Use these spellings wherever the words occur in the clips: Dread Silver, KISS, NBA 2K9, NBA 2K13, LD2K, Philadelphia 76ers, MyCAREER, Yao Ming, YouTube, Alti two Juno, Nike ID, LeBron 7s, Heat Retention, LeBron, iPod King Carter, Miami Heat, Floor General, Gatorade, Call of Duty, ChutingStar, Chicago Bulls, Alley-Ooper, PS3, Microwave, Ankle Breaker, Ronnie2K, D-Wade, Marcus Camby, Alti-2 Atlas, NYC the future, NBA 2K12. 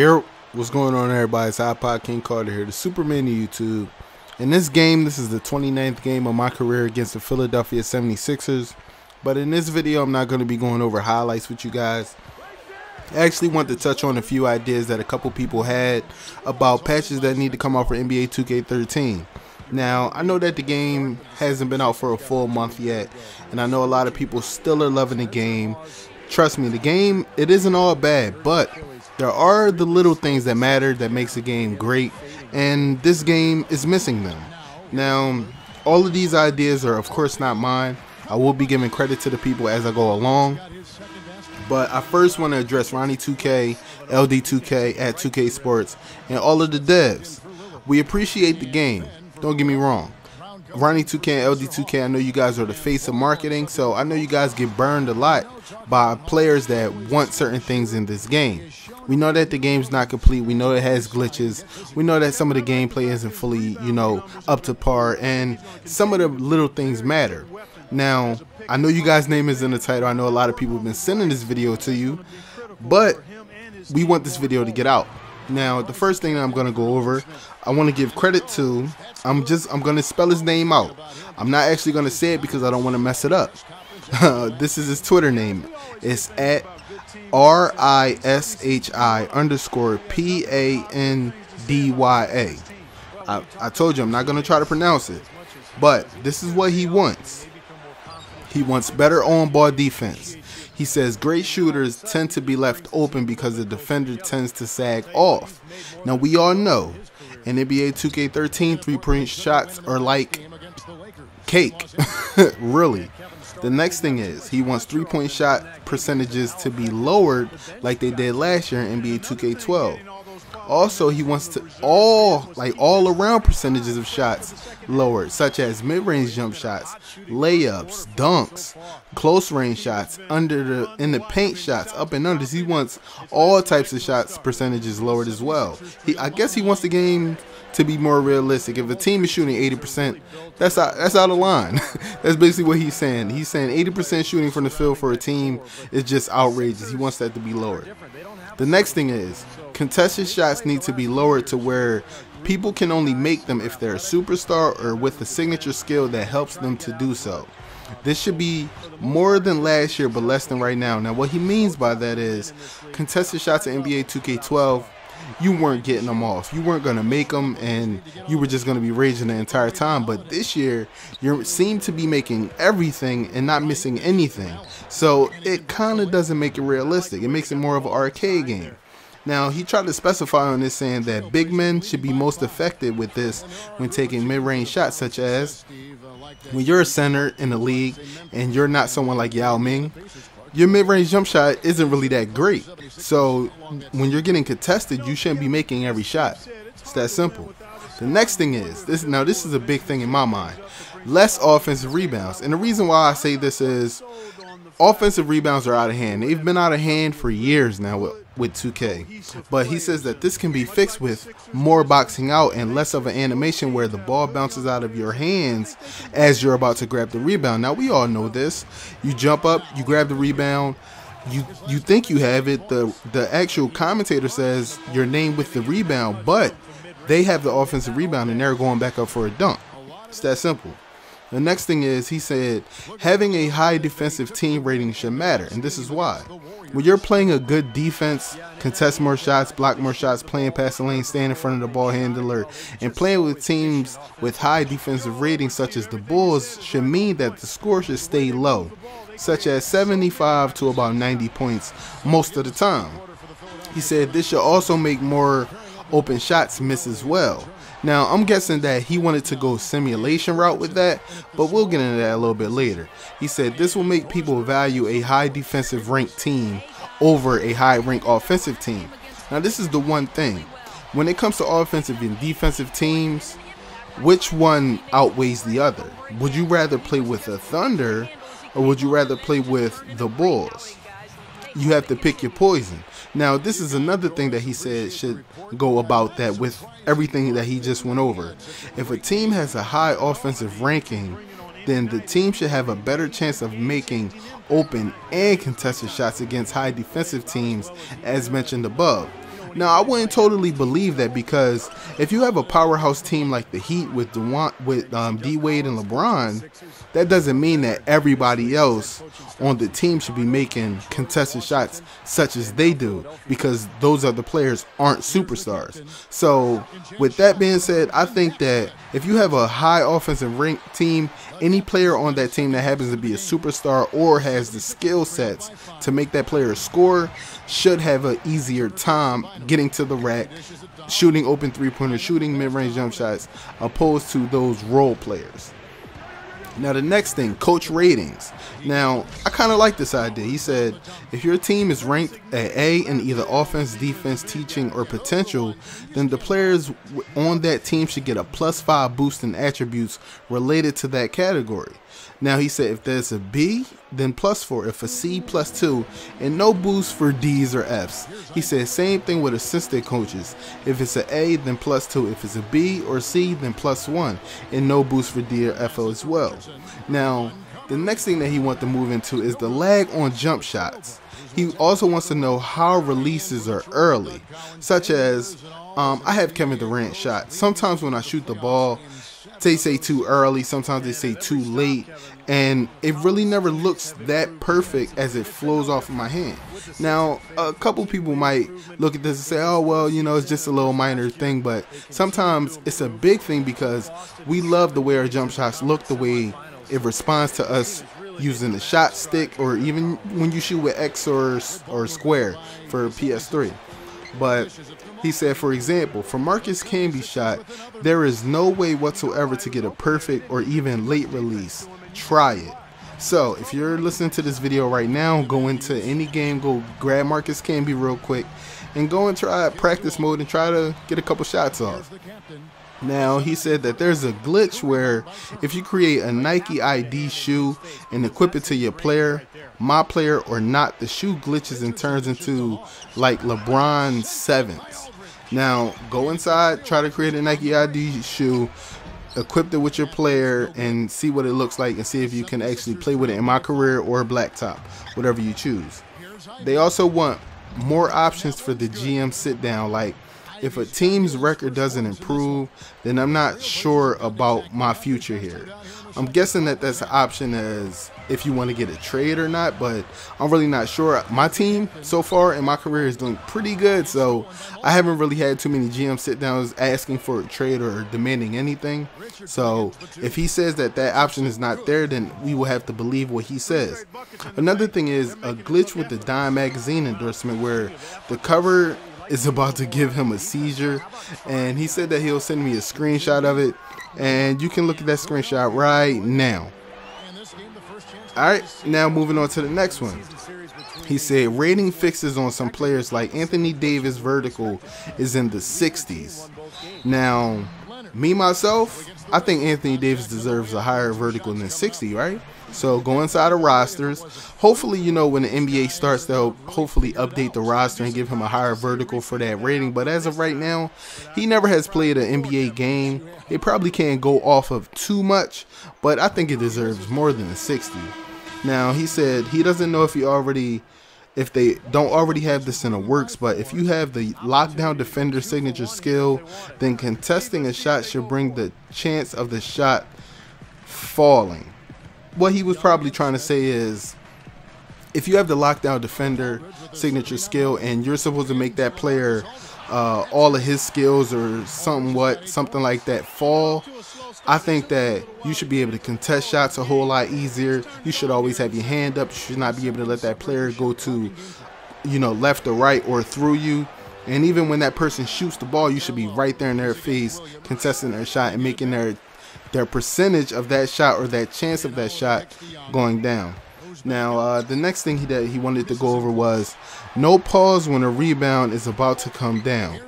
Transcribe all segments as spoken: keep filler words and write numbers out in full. Yo, what's going on, everybody? It's iPod King Carter here, the Superman of YouTube. In this game, this is the twenty-ninth game of my career against the Philadelphia seventy-sixers. But in this video, I'm not going to be going over highlights with you guys. I actually want to touch on a few ideas that a couple people had about patches that need to come out for N B A two K thirteen. Now, I know that the game hasn't been out for a full month yet, and I know a lot of people still are loving the game. Trust me, the game, it isn't all bad, but there are the little things that matter that makes a game great, and this game is missing them. Now, all of these ideas are, of course, not mine. I will be giving credit to the people as I go along, but I first want to address Ronnie two K, L D two K, at two K Sports, and all of the devs. We appreciate the game. Don't get me wrong. Ronnie two K and L D two K, I know you guys are the face of marketing, so I know you guys get burned a lot by players that want certain things in this game. We know that the game's not complete. We know it has glitches. We know that some of the gameplay isn't fully, you know, up to par, and some of the little things matter. Now, I know you guys' name is in the title. I know a lot of people have been sending this video to you, but we want this video to get out. Now, the first thing that I'm going to go over, I want to give credit to, I'm just, I'm going to spell his name out. I'm not actually going to say it because I don't want to mess it up. Uh, this is his Twitter name. It's at R I S H I underscore P A N D Y A. I, I told you, I'm not going to try to pronounce it, but this is what he wants. He wants better on-ball defense. He says great shooters tend to be left open because the defender tends to sag off. Now, we all know in N B A two K thirteen, three-point shots are like cake, really. The next thing is he wants three-point shot percentages to be lowered like they did last year in N B A two K twelve. Also, he wants to all like all around percentages of shots lowered, such as mid-range jump shots, layups, dunks, close range shots, under the in the paint shots, up and unders. He wants all types of shots percentages lowered as well. He, I guess he wants the game to be more realistic. If a team is shooting eighty percent, that's out, that's out of line. That's basically what he's saying. He's saying eighty percent shooting from the field for a team is just outrageous. He wants that to be lowered. The next thing is contested shots need to be lowered to where people can only make them if they're a superstar or with a signature skill that helps them to do so. This should be more than last year but less than right now. Now, what he means by that is contested shots in N B A two K twelve, you weren't getting them off. You weren't going to make them, and you were just going to be raging the entire time. But this year, you seem to be making everything and not missing anything. So it kind of doesn't make it realistic. It makes it more of an arcade game. Now, he tried to specify on this saying that big men should be most affected with this when taking mid-range shots, such as when you're a center in the league and you're not someone like Yao Ming, your mid-range jump shot isn't really that great. So when you're getting contested, you shouldn't be making every shot. It's that simple. The next thing is, this. now this is a big thing in my mind, less offensive rebounds. And the reason why I say this is offensive rebounds are out of hand. They've been out of hand for years now with, with two K. But he says that this can be fixed with more boxing out and less of an animation where the ball bounces out of your hands as you're about to grab the rebound. Now, we all know this. You jump up, you grab the rebound, you you think you have it. The, the actual commentator says your name with the rebound, but they have the offensive rebound and they're going back up for a dunk. It's that simple. The next thing is, he said, having a high defensive team rating should matter, and this is why. When you're playing a good defense, contest more shots, block more shots, playing past the lane, staying in front of the ball handler, and playing with teams with high defensive ratings such as the Bulls should mean that the score should stay low, such as seventy-five to about ninety points most of the time. He said this should also make more open shots miss as well. Now, I'm guessing that he wanted to go simulation route with that, but we'll get into that a little bit later. He said this will make people value a high defensive ranked team over a high ranked offensive team. Now, this is the one thing. When it comes to offensive and defensive teams, which one outweighs the other? Would you rather play with the Thunder or would you rather play with the Bulls? You have to pick your poison. Now, this is another thing that he said should go about that with everything that he just went over. If a team has a high offensive ranking, then the team should have a better chance of making open and contested shots against high defensive teams, as mentioned above. Now, I wouldn't totally believe that, because if you have a powerhouse team like the Heat with DeWant, with um, D-Wade and LeBron, that doesn't mean that everybody else on the team should be making contested shots such as they do, because those other players aren't superstars. So with that being said, I think that if you have a high offensive rank team, any player on that team that happens to be a superstar or has the skill sets to make that player score should have an easier time getting to the rack, shooting open three-pointers, shooting mid-range jump shots, opposed to those role players. Now, the next thing, coach ratings. Now, I kind of like this idea. He said, if your team is ranked at A in either offense, defense, teaching, or potential, then the players on that team should get a plus five boost in attributes related to that category. Now, he said, if there's a B, then plus four, if a C, plus two, and no boost for D's or F's. He said, same thing with assistant coaches. If it's an A, then plus two. If it's a B or C, then plus one, and no boost for D or F as well. Now, the next thing that he wants to move into is the lag on jump shots. He also wants to know how releases are early, such as, um, I have Kevin Durant shot. Sometimes when I shoot the ball, they say too early, sometimes they say too late, and it really never looks that perfect as it flows off of my hand. Now, a couple people might look at this and say, oh, well, you know, it's just a little minor thing, but sometimes it's a big thing, because we love the way our jump shots look, the way it responds to us using the shot stick, or even when you shoot with X or, or square for P S three. But he said, for example, for Marcus Camby's shot, there is no way whatsoever to get a perfect or even late release. Try it. So if you're listening to this video right now, go into any game, go grab Marcus Camby real quick and go and try practice mode and try to get a couple shots off. Now, he said that there's a glitch where if you create a Nike I D shoe and equip it to your player, my player or not, the shoe glitches and turns into like LeBron sevens. Now, go inside, try to create a Nike I D shoe, equip it with your player, and see what it looks like, and see if you can actually play with it in MyCAREER or Blacktop, whatever you choose. They also want more options for the G M sit down, like, if a team's record doesn't improve, then I'm not sure about my future here. I'm guessing that that's an option as if you want to get a trade or not, but I'm really not sure. My team so far in my career is doing pretty good, so I haven't really had too many G M sit-downs asking for a trade or demanding anything. So if he says that that option is not there, then we will have to believe what he says. Another thing is a glitch with the Dime magazine endorsement where the cover is about to give him a seizure, and he said that he'll send me a screenshot of it, and you can look at that screenshot right now. Alright, now moving on to the next one. He said rating fixes on some players like Anthony Davis vertical is in the sixties. Now, me myself, I think Anthony Davis deserves a higher vertical than sixty, right? So go inside of rosters. Hopefully, you know, when the N B A starts, they'll hopefully update the roster and give him a higher vertical for that rating. But as of right now, he never has played an N B A game. It probably can't go off of too much, but I think it deserves more than a sixty. Now, he said he doesn't know if he already, if they don't already have this in the works, but if you have the lockdown defender signature skill, then contesting a shot should bring the chance of the shot falling. What he was probably trying to say is, if you have the lockdown defender signature skill and you're supposed to make that player uh, all of his skills or somewhat, something like that fall, I think that you should be able to contest shots a whole lot easier. You should always have your hand up. You should not be able to let that player go to, you know, left or right or through you. And even when that person shoots the ball, you should be right there in their face contesting their shot and making their their percentage of that shot or that chance of that shot going down. Now, uh, the next thing he, that he wanted to go over was no pause when a rebound is about to come down.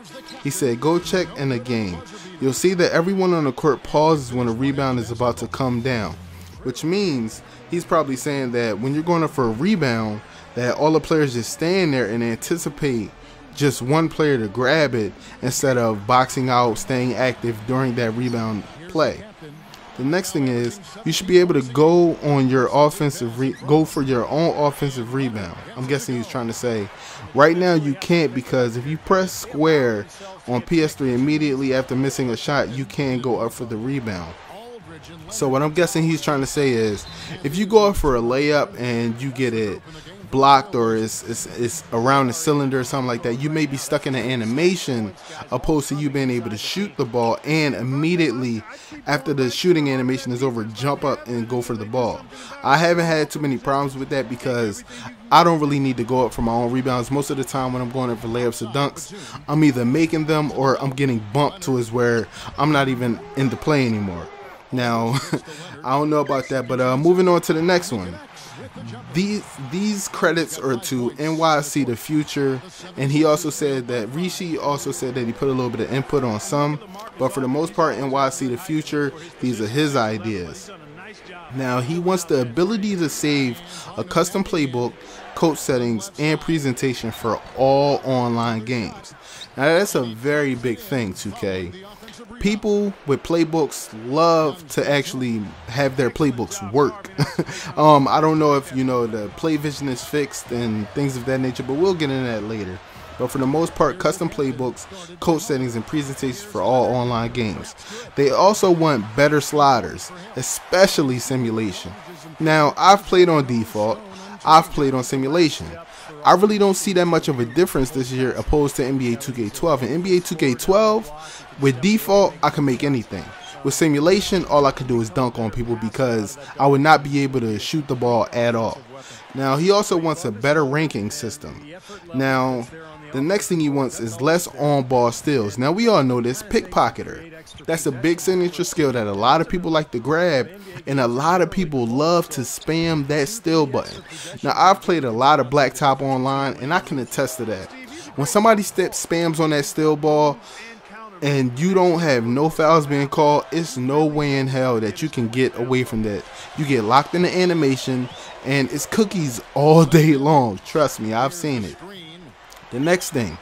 He said, go check in a game. You'll see that everyone on the court pauses when a rebound is about to come down, which means he's probably saying that when you're going up for a rebound, that all the players just stand there and anticipate just one player to grab it instead of boxing out, staying active during that rebound play. The next thing is you should be able to go on your offensive re go for your own offensive rebound. I'm guessing he's trying to say right now you can't, because if you press square on P S three immediately after missing a shot, you can go up for the rebound. So what I'm guessing he's trying to say is if you go up for a layup and you get it blocked, or it's, it's, it's around the cylinder or something like that, you may be stuck in an animation opposed to you being able to shoot the ball and immediately after the shooting animation is over, jump up and go for the ball. I haven't had too many problems with that because I don't really need to go up for my own rebounds. Most of the time when I'm going up for layups or dunks, I'm either making them or I'm getting bumped to is where I'm not even in the play anymore. Now, I don't know about that, but uh, moving on to the next one. These these credits are to N Y C the Future, and he also said that Rishi also said that he put a little bit of input on some, but for the most part, N Y C the Future, these are his ideas. Now he wants the ability to save a custom playbook, coach settings, and presentation for all online games. Now that's a very big thing, two K. People with playbooks love to actually have their playbooks work. um, I don't know if, you know, the play vision is fixed and things of that nature, but we'll get into that later. But for the most part, custom playbooks, coach settings, and presentations for all online games. They also want better sliders, especially simulation. Now, I've played on default. I've played on simulation. I really don't see that much of a difference this year opposed to N B A two K twelve. In N B A two K twelve, with default, I can make anything. With simulation, all I can do is dunk on people because I would not be able to shoot the ball at all. Now, he also wants a better ranking system. Now, the next thing he wants is less on-ball steals. Now, we all know this, pickpocketer. That's a big signature skill that a lot of people like to grab, and a lot of people love to spam that steal button. Now, I've played a lot of blacktop online, and I can attest to that. When somebody steps spams on that steal ball, and you don't have no fouls being called, it's no way in hell that you can get away from that. You get locked in the animation, and it's cookies all day long. Trust me, I've seen it. The next thing,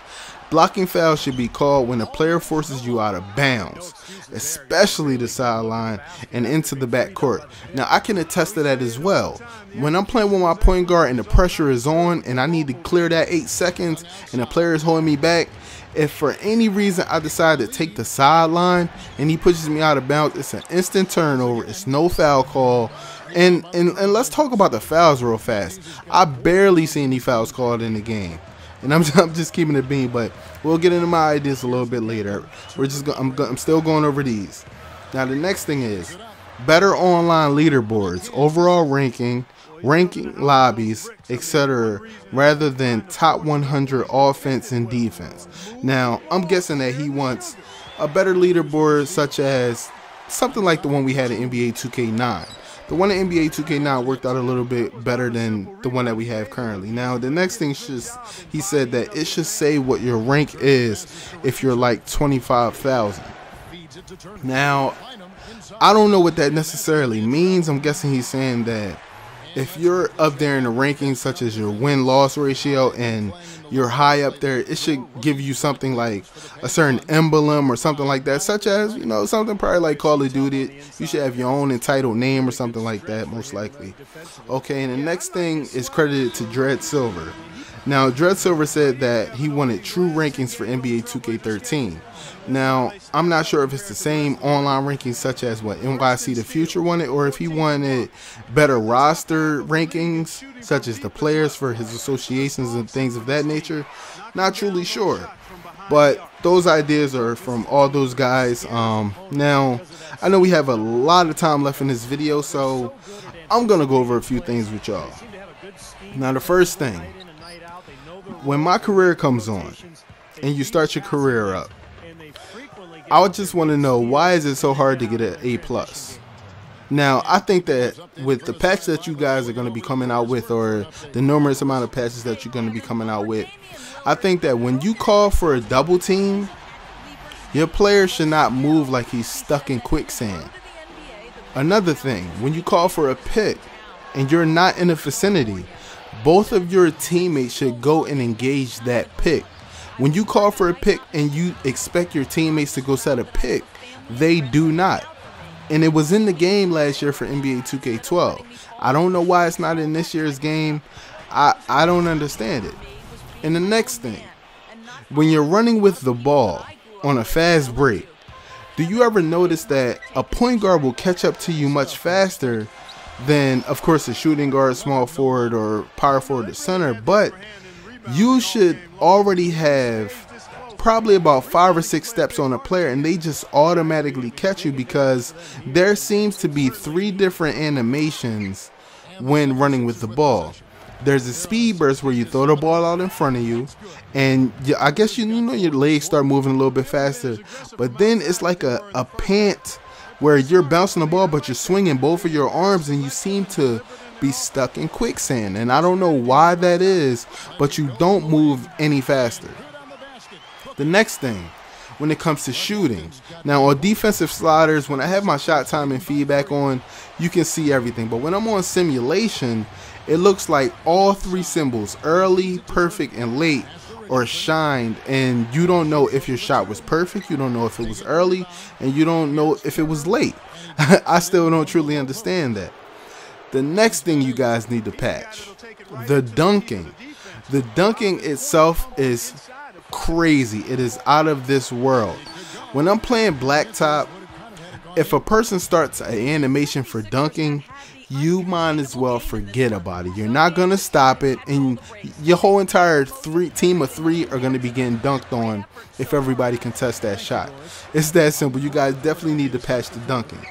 blocking fouls should be called when a player forces you out of bounds, especially the sideline and into the backcourt. Now, I can attest to that as well. When I'm playing with my point guard and the pressure is on and I need to clear that eight seconds and the player is holding me back, if for any reason I decide to take the sideline and he pushes me out of bounds, it's an instant turnover. It's no foul call. And, and, and let's talk about the fouls real fast. I barely see any fouls called in the game. And I'm, I'm just keeping it being, but we'll get into my ideas a little bit later. We're just go, I'm, go, I'm still going over these. Now, the next thing is better online leaderboards, overall ranking, ranking lobbies, et cetera, rather than top one hundred offense and defense. Now, I'm guessing that he wants a better leaderboard, such as something like the one we had in N B A two K nine. The one in N B A two K nine worked out a little bit better than the one that we have currently. Now, the next thing should, he said that it should say what your rank is if you're like twenty-five thousand. Now, I don't know what that necessarily means. I'm guessing he's saying that if you're up there in the rankings, such as your win-loss ratio, and you're high up there, it should give you something like a certain emblem or something like that, such as, you know, something probably like Call of Duty. You should have your own entitled name or something like that, most likely. Okay, and the next thing is credited to Dread Silver. Now, Dread Silver said that he wanted true rankings for N B A two K thirteen. Now, I'm not sure if it's the same online rankings such as what N Y C the Future wanted, or if he wanted better roster rankings such as the players for his associations and things of that nature. Not truly sure, but those ideas are from all those guys. Um, now, I know we have a lot of time left in this video, so I'm going to go over a few things with y'all. Now, the first thing. When my career comes on and you start your career up, I just want to know, why is it so hard to get an A plus? Now, I think that with the patch that you guys are going to be coming out with, or the numerous amount of patches that you're going to be coming out with, I think that when you call for a double team, your player should not move like he's stuck in quicksand. Another thing, when you call for a pick and you're not in the vicinity, both of your teammates should go and engage that pick. When you call for a pick and you expect your teammates to go set a pick, they do not. And it was in the game last year for N B A two K twelve. I don't know why it's not in this year's game. I, I don't understand it. And the next thing, when you're running with the ball on a fast break, do you ever notice that a point guard will catch up to you much faster than, of course, a shooting guard, small forward, or power forward or center? But you should already have probably about five or six steps on a player, and they just automatically catch you, because there seems to be three different animations when running with the ball. There's a speed burst where you throw the ball out in front of you, and you, I guess you, you know your legs start moving a little bit faster. But then it's like a, a pant where you're bouncing the ball, but you're swinging both of your arms, and you seem to be stuck in quicksand. And I don't know why that is, but you don't move any faster. The next thing, when it comes to shooting. Now, on defensive sliders, when I have my shot time and feedback on, you can see everything. But when I'm on simulation, it looks like all three symbols, early, perfect, and late, are shined, and you don't know if your shot was perfect, you don't know if it was early, and you don't know if it was late. I still don't truly understand that. The next thing you guys need to patch, the dunking. The dunking itself is crazy. It is out of this world. When I'm playing Blacktop, if a person starts an animation for dunking, you might as well forget about it. You're not going to stop it, and your whole entire three team of three are going to be getting dunked on if everybody contests that shot. It's that simple. You guys definitely need to patch the dunking.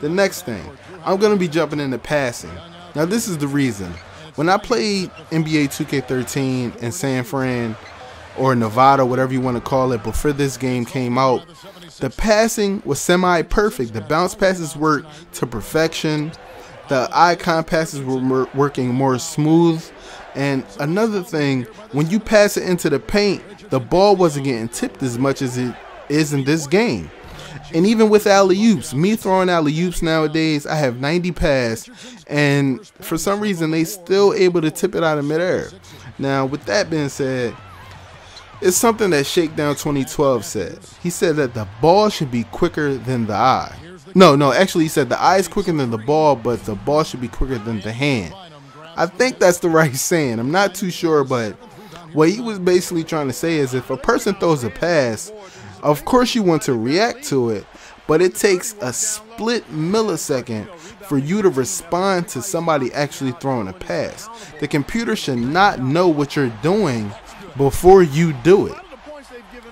The next thing, I'm going to be jumping into passing. Now, this is the reason. When I played N B A two K thirteen in San Fran or Nevada, whatever you want to call it, before this game came out, the passing was semi-perfect. The bounce passes worked to perfection. The icon passes were working more smooth. And another thing, when you pass it into the paint, the ball wasn't getting tipped as much as it is in this game. And even with alley-oops, me throwing alley-oops nowadays, I have ninety pass, and for some reason they still able to tip it out of midair. Now, with that being said, it's something that Shakedown twenty twelve said. He said that the ball should be quicker than the eye. No, no, actually he said the eye is quicker than the ball, but the ball should be quicker than the hand. I think that's the right saying. I'm not too sure, but what he was basically trying to say is if a person throws a pass, of course you want to react to it, but it takes a split millisecond for you to respond to somebody actually throwing a pass. The computer should not know what you're doing before you do it.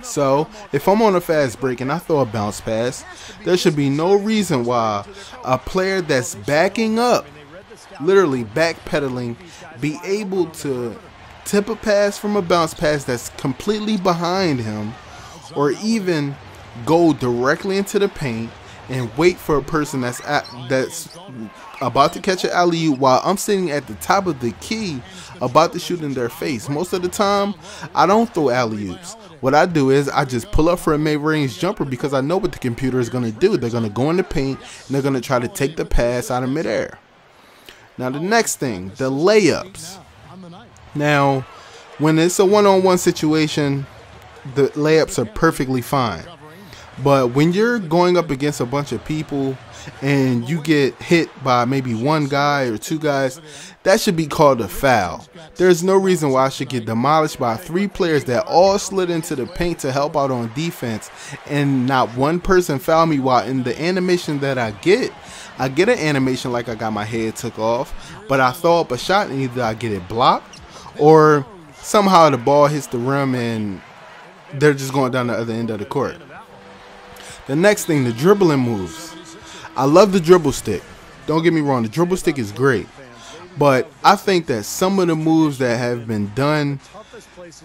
So, if I'm on a fast break and I throw a bounce pass, there should be no reason why a player that's backing up, literally backpedaling, be able to tip a pass from a bounce pass that's completely behind him, or even go directly into the paint and wait for a person that's at, that's about to catch an alley-oop while I'm sitting at the top of the key about to shoot in their face. Most of the time, I don't throw alley-oops. What I do is I just pull up for a mid-range jumper, because I know what the computer is going to do. They're going to go in the paint, and they're going to try to take the pass out of midair. Now, the next thing, the layups. Now, when it's a one-on-one situation, the layups are perfectly fine. But when you're going up against a bunch of people and you get hit by maybe one guy or two guys, that should be called a foul. There's no reason why I should get demolished by three players that all slid into the paint to help out on defense, and not one person fouled me, while in the animation that I get, I get an animation like I got my head took off, but I throw up a shot and either I get it blocked or somehow the ball hits the rim and they're just going down the other end of the court. The next thing, the dribbling moves. I love the dribble stick. Don't get me wrong, the dribble stick is great. But I think that some of the moves that have been done,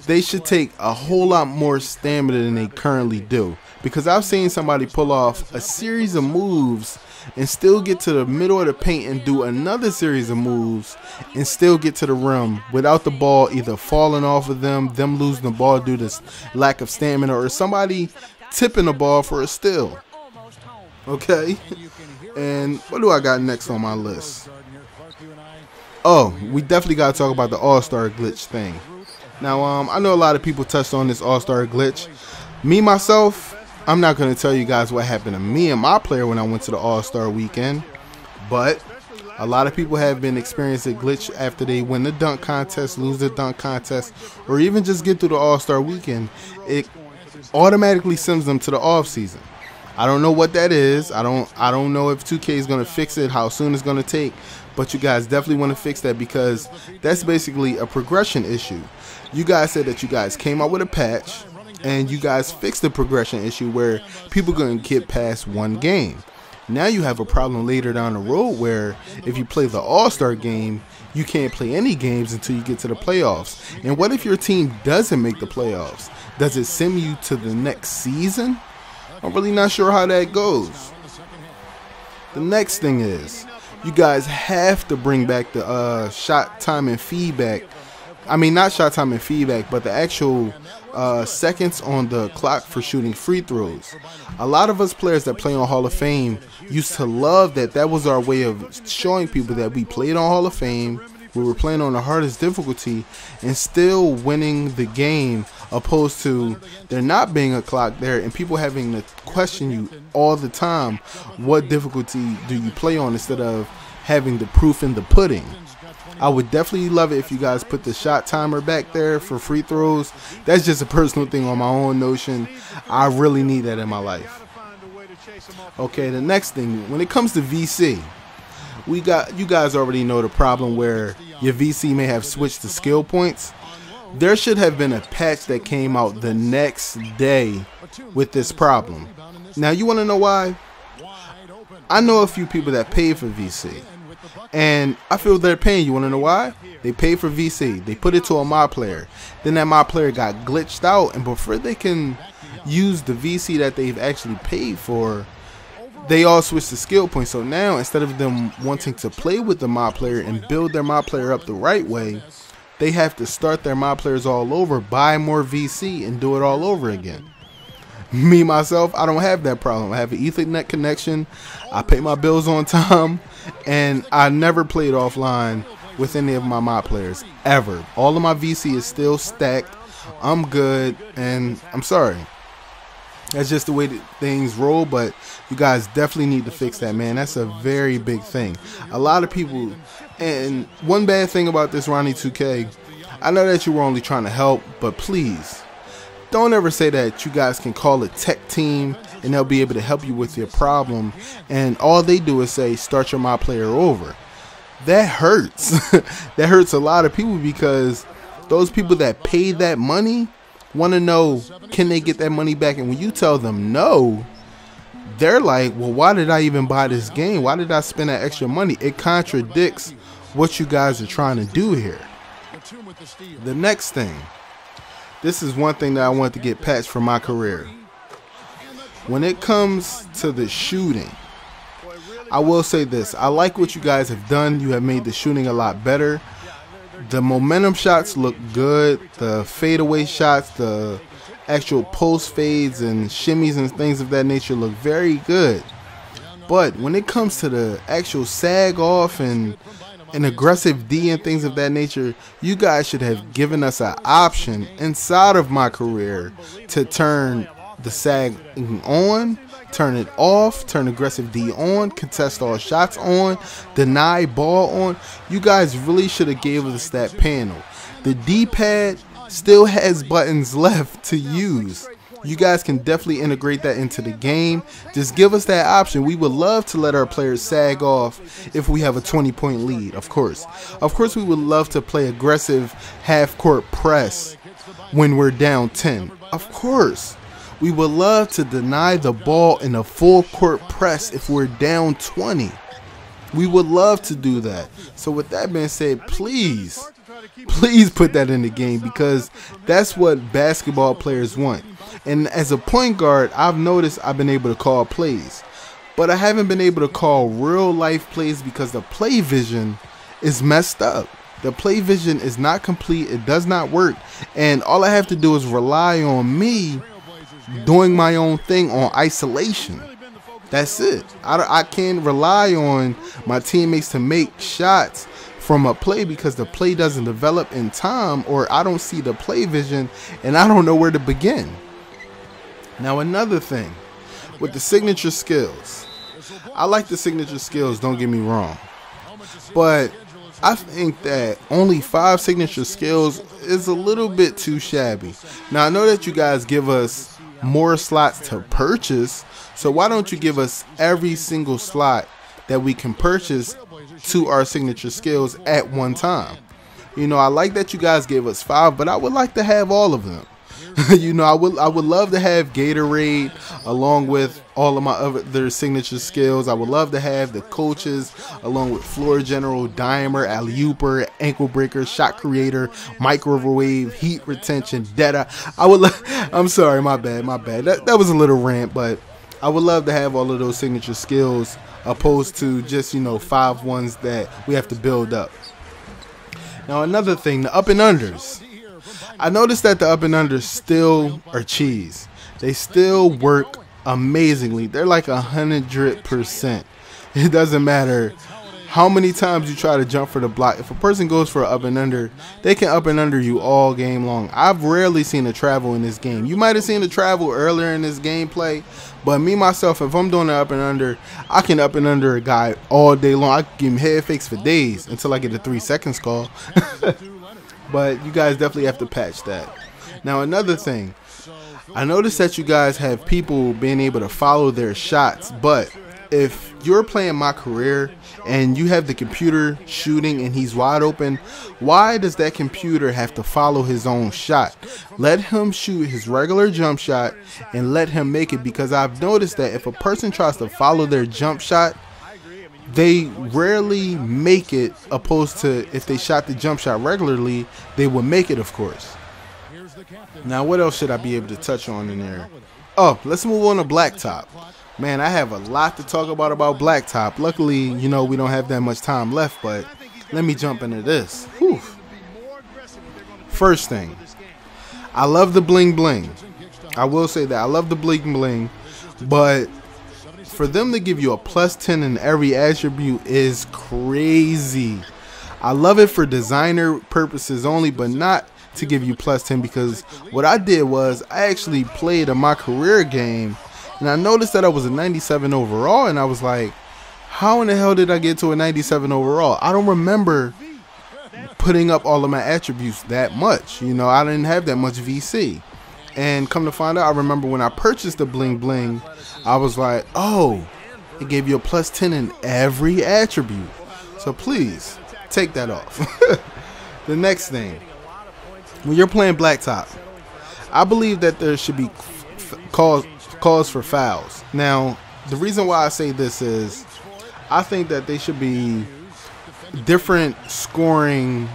they should take a whole lot more stamina than they currently do. Because I've seen somebody pull off a series of moves and still get to the middle of the paint and do another series of moves and still get to the rim without the ball either falling off of them, them losing the ball due to lack of stamina, or somebody tipping the ball for a steal. Okay, and what do I got next on my list? Oh, we definitely got to talk about the all-star glitch thing. Now, um, I know a lot of people touched on this all-star glitch. Me, myself, I'm not going to tell you guys what happened to me and my player when I went to the All-Star weekend, but a lot of people have been experiencing glitch after they win the dunk contest, lose the dunk contest, or even just get through the All-Star weekend. It automatically sends them to the off-season. I don't know what that is. I don't I don't know if two K is going to fix it, how soon it's going to take, but you guys definitely want to fix that, because that's basically a progression issue. You guys said that you guys came out with a patch and you guys fixed the progression issue where people couldn't get past one game. Now you have a problem later down the road where if you play the All-Star game, you can't play any games until you get to the playoffs. And what if your team doesn't make the playoffs? Does it send you to the next season? I'm really not sure how that goes. The next thing is, you guys have to bring back the uh, shot time and feedback. I mean, not shot time and feedback, but the actual uh, seconds on the clock for shooting free throws. A lot of us players that play on Hall of Fame used to love that. That was our way of showing people that we played on Hall of Fame. We were playing on the hardest difficulty and still winning the game, opposed to there not being a clock there and people having to question you all the time. What difficulty do you play on, instead of having the proof in the pudding? I would definitely love it if you guys put the shot timer back there for free throws. That's just a personal thing on my own notion. I really need that in my life. Okay, the next thing, when it comes to V C, we got, you guys already know the problem where your V C may have switched to skill points. There should have been a patch that came out the next day with this problem. Now, you want to know why? I know a few people that paid for V C, and I feel their pain. You want to know why? They paid for V C. They put it to a my player. Then that my player got glitched out, and before they can use the V C that they've actually paid for, they all switched to skill points. So now, instead of them wanting to play with the my player and build their my player up the right way, they have to start their my players all over, buy more V C, and do it all over again. Me, myself, I don't have that problem. I have an Ethernet connection. I pay my bills on time, and I never played offline with any of my my players ever. All of my V C is still stacked. I'm good, and I'm sorry. That's just the way that things roll, but you guys definitely need to fix that, man. That's a very big thing. A lot of people, and one bad thing about this, Ronnie two K, I know that you were only trying to help, but please don't ever say that you guys can call a tech team and they'll be able to help you with your problem, and all they do is say, start your my player over. That hurts. That hurts a lot of people, because those people that paid that money want to know, can they get that money back? And when you tell them no, they're like, well, why did I even buy this game? Why did I spend that extra money? It contradicts what you guys are trying to do here. The next thing, this is one thing that I want to get patched for my career. When it comes to the shooting, I will say this. I like what you guys have done. You have made the shooting a lot better. The momentum shots look good, the fadeaway shots, the actual post fades and shimmies and things of that nature look very good. But when it comes to the actual sag off and an aggressive D and things of that nature, you guys should have given us an option inside of my career to turn the sag on, turn it off, turn aggressive D on, contest all shots on, deny ball on. You guys really should have gave us that panel. The D-pad still has buttons left to use. You guys can definitely integrate that into the game. Just give us that option. We would love to let our players sag off if we have a twenty point lead, of course. Of course, we would love to play aggressive half-court press when we're down ten. Of course. We would love to deny the ball in a full court press if we're down twenty. We would love to do that. So with that being said, please, please put that in the game, because that's what basketball players want. And as a point guard, I've noticed I've been able to call plays, but I haven't been able to call real life plays because the play vision is messed up. The play vision is not complete. It does not work. And all I have to do is rely on me doing my own thing on isolation. That's it. I, I can rely on my teammates to make shots from a play, because the play doesn't develop in time, or I don't see the play vision and I don't know where to begin. Now another thing, with the signature skills, I like the signature skills, don't get me wrong, but I think that only five signature skills is a little bit too shabby. Now I know that you guys give us more slots to purchase, so why don't you give us every single slot that we can purchase to our signature skills at one time? You know, I like that you guys gave us five, but I would like to have all of them. You know, I would I would love to have Gatorade along with all of my other signature skills. I would love to have the coaches along with Floor General, Dimer, Alley-Ooper, Ankle Breaker, Shot Creator, Microwave, Heat Retention, Data. I would I'm sorry, my bad, my bad. That, that was a little rant, but I would love to have all of those signature skills opposed to just, you know, five ones that we have to build up. Now another thing, the up and unders. I noticed that the up and unders still are cheese. They still work amazingly. They're like a hundred percent. It doesn't matter how many times you try to jump for the block. If a person goes for an up and under, they can up and under you all game long. I've rarely seen a travel in this game. You might have seen a travel earlier in this gameplay, but me, myself, if I'm doing an up and under, I can up and under a guy all day long. I can give him head fakes for days until I get a three seconds call. But you guys definitely have to patch that. Now another thing, I noticed that you guys have people being able to follow their shots, but if you're playing my career and you have the computer shooting and he's wide open, why does that computer have to follow his own shot? Let him shoot his regular jump shot and let him make it, because I've noticed that if a person tries to follow their jump shot, they rarely make it, opposed to if they shot the jump shot regularly, they would make it, of course. Now, what else should I be able to touch on in there? Oh, let's move on to blacktop. Man, I have a lot to talk about about blacktop. Luckily, you know, we don't have that much time left, but let me jump into this. Whew. First thing, I love the bling bling. I will say that I love the bling bling, but for them to give you a plus ten in every attribute is crazy. I love it for designer purposes only, but not to give you plus ten, because what I did was I actually played a My Career game and I noticed that I was a ninety-seven overall, and I was like, how in the hell did I get to a ninety-seven overall? I don't remember putting up all of my attributes that much. You know, I didn't have that much V C. And come to find out, I remember when I purchased the bling bling, I was like, oh, it gave you a plus ten in every attribute. So please take that off. The next thing, when you're playing blacktop, I believe that there should be cause, cause for fouls. Now, the reason why I say this is I think that they should be different scoring,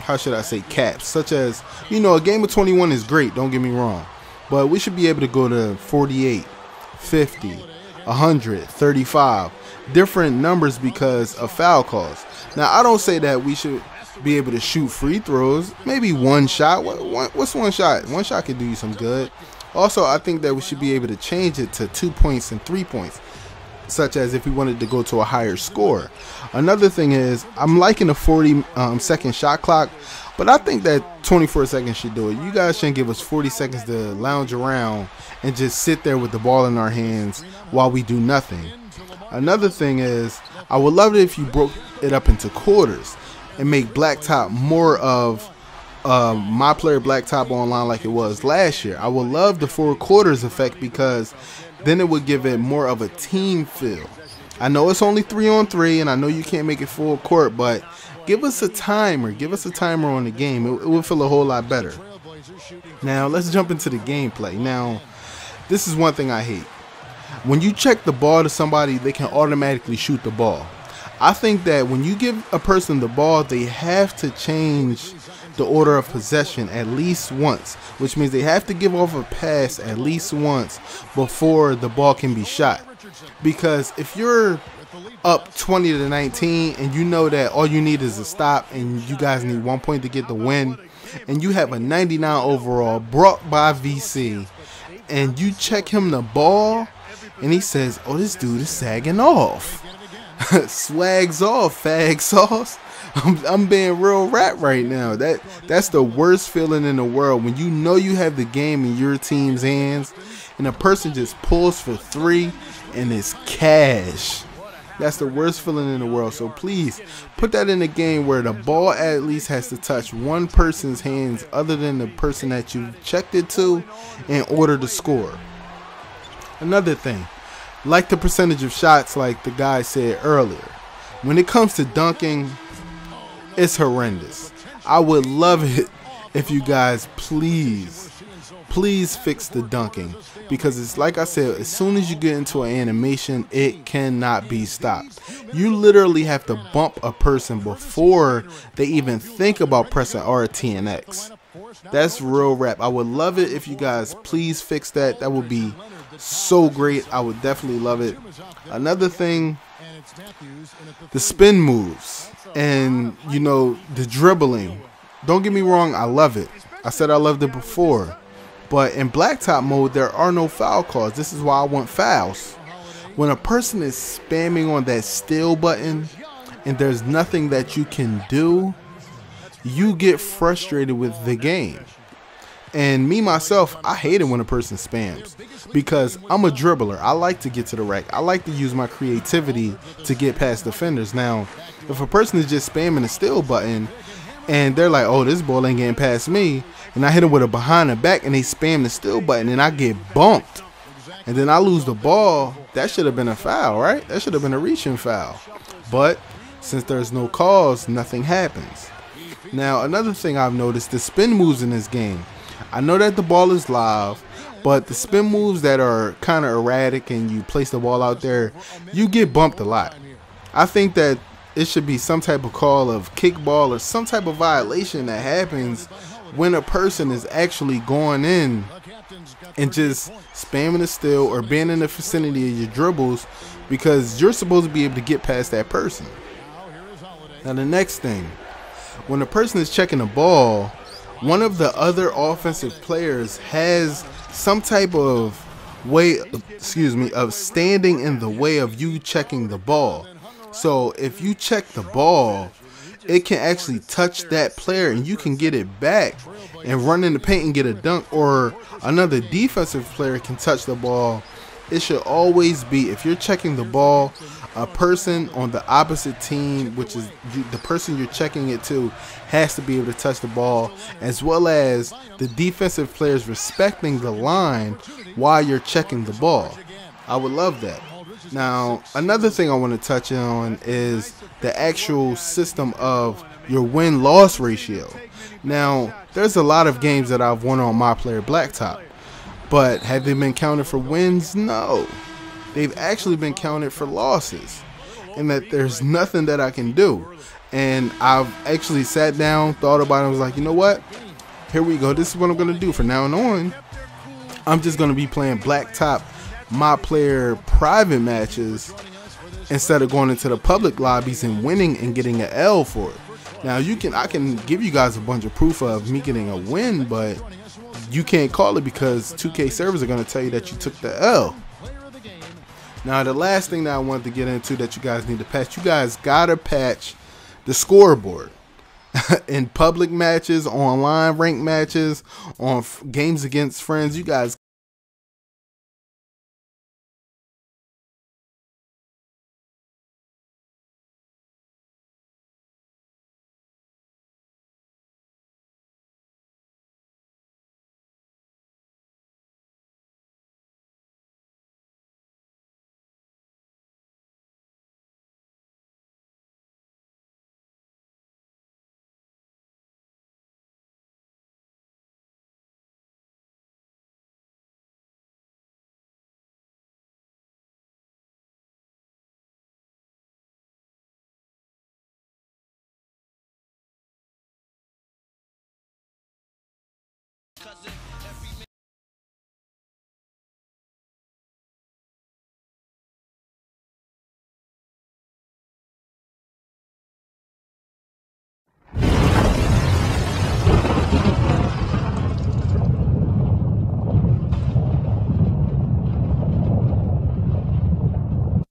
how should I say, caps, such as, you know, a game of twenty-one is great, don't get me wrong, but we should be able to go to forty-eight, fifty, one hundred, thirty-five, different numbers because of foul calls. Now, I don't say that we should be able to shoot free throws, maybe one shot. What, what, what's one shot? One shot could do you some good. Also, I think that we should be able to change it to two points and three points, such as if we wanted to go to a higher score. Another thing is, I'm liking a forty um, second shot clock, but I think that twenty-four seconds should do it. You guys shouldn't give us forty seconds to lounge around and just sit there with the ball in our hands while we do nothing. Another thing is, I would love it if you broke it up into quarters and make blacktop more of uh, My Player Blacktop Online like it was last year. I would love the four quarters effect, because then it would give it more of a team feel. I know it's only three on three, and I know you can't make it full court, but give us a timer. Give us a timer on the game. It, it would feel a whole lot better. Now, let's jump into the gameplay. Now, this is one thing I hate. When you check the ball to somebody, they can automatically shoot the ball. I think that when you give a person the ball, they have to change the order of possession at least once, which means they have to give off a pass at least once before the ball can be shot. Because if you're up twenty to nineteen and you know that all you need is a stop and you guys need one point to get the win, and you have a ninety-nine overall brought by V C, and you check him the ball and he says, oh, this dude is sagging off. Swags off, fag sauce. I'm, I'm being real rap right now. That that's the worst feeling in the world, when you know you have the game in your team's hands and a person just pulls for three and it's cash. That's the worst feeling in the world, so please put that in a game where the ball at least has to touch one person's hands other than the person that you checked it to in order to score. Another thing, like the percentage of shots like the guy said earlier, when it comes to dunking, it's horrendous. I would love it if you guys please, please fix the dunking, because it's like I said, as soon as you get into an animation, it cannot be stopped. You literally have to bump a person before they even think about pressing R T and X. That's real rap. I would love it if you guys please fix that. That would be so great. I would definitely love it. Another thing, the spin moves and, you know, the dribbling. Don't get me wrong, I love it. I said I loved it before. But in blacktop mode, there are no foul calls. This is why I want fouls. When a person is spamming on that steal button and there's nothing that you can do, you get frustrated with the game. And me, myself, I hate it when a person spams, because I'm a dribbler. I like to get to the rack. I like to use my creativity to get past defenders. Now, if a person is just spamming a steal button and they're like, oh, this ball ain't getting past me, and I hit them with a behind the back and they spam the steal button and I get bumped and then I lose the ball, that should have been a foul, right? That should have been a reaching foul. But since there's no calls, nothing happens. Now, another thing I've noticed, the spin moves in this game. I know that the ball is live, but the spin moves that are kind of erratic and you place the ball out there, you get bumped a lot. I think that it should be some type of call of kickball or some type of violation that happens when a person is actually going in and just spamming a steal or being in the vicinity of your dribbles, because you're supposed to be able to get past that person. Now, the next thing, when a person is checking the ball, one of the other offensive players has some type of way, excuse me, of standing in the way of you checking the ball. So if you check the ball, it can actually touch that player and you can get it back and run in the paint and get a dunk, or another defensive player can touch the ball. It should always be, if you're checking the ball, a person on the opposite team, which is the person you're checking it to, has to be able to touch the ball, as well as the defensive players respecting the line while you're checking the ball. I would love that. Now, another thing I want to touch on is the actual system of your win-loss ratio. Now, there's a lot of games that I've won on MyCAREER Blacktop, but have they been counted for wins? No. They've actually been counted for losses, and that there's nothing that I can do. And I've actually sat down, thought about it, and was like, you know what? Here we go. This is what I'm going to do from now on. I'm just going to be playing blacktop MyCAREER private matches instead of going into the public lobbies and winning and getting an L for it. Now, you can, I can give you guys a bunch of proof of me getting a win, but you can't call it because two K servers are going to tell you that you took the L. Now, the last thing that I wanted to get into that you guys need to patch, you guys gotta patch the scoreboard in public matches, online ranked matches, on f games against friends. You guys